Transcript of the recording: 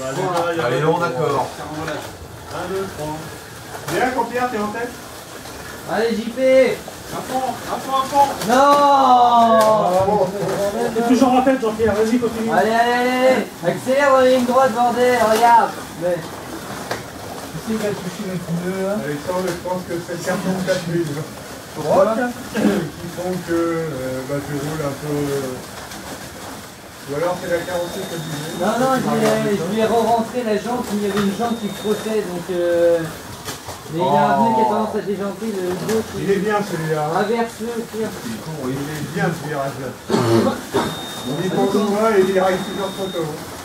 Allez, long, d'accord. 1, 2, 3. Viens, Jean-Pierre, t'es en tête. Allez, JP. Un fond. Non, t'es toujours en tête, Jean-Pierre. Vas-y, continue. Allez. Accélère dans la ligne droite, bordel. Regarde. Mais... Ici, il va toucher les pneus. Alexandre, je pense que c'est le carton 4000. Voilà. Qui font que tu roules un peu... Ou alors c'est la carrosserie que tu veux. Non, je lui ai re-rentré la jante, il y avait une jante qui frottait, donc... Mais il y a un pneu qui a tendance à déjanter le dos. Il est bien celui-là. Inverse-le, tire. Il est bien ce virage-là. On y pense souvent et il raille plusieurs photos.